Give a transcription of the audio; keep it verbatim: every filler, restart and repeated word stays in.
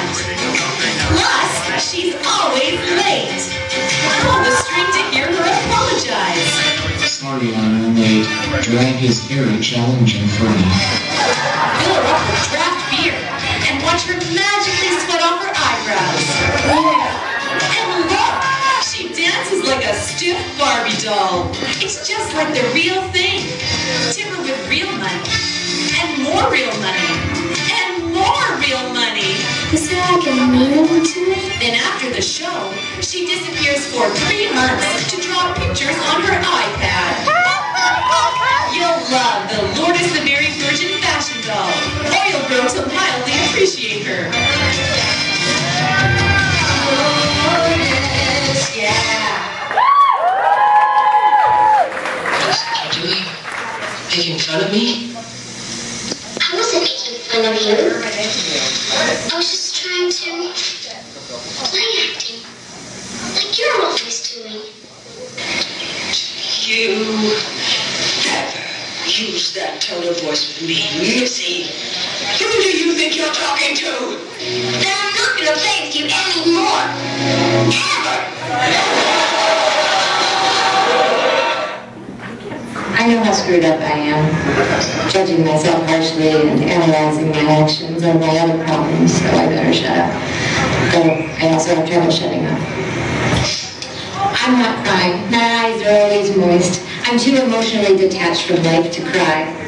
Plus, she's always late. Called the street to hear her apologize. Sorry, Lana, I'm late. Drag his hair a challenging for me. Fill her up with draft beer and watch her magically sweat off her eyebrows. And look, she dances like a stiff Barbie doll. It's just like the real thing. Tip her with real money and more real money. Is there like a meaning to it? Then after the show, she disappears for three months to draw pictures on her iPad. You'll love the Lord is the Mary Virgin fashion doll, or you'll grow to wildly appreciate her. Oh, yes, yeah. Julie, making fun of me? I wasn't making fun of you. I was just trying to play acting, like you're always doing. Do you ever use that tone of voice with me, Missy? Who do you think you're talking to? Then I'm not going to play with you anymore. Ever! I know how screwed up I am, judging myself harshly and analyzing my actions and my other problems, so I better shut up. But I also have trouble shutting up. I'm not crying. My eyes are always moist. I'm too emotionally detached from life to cry.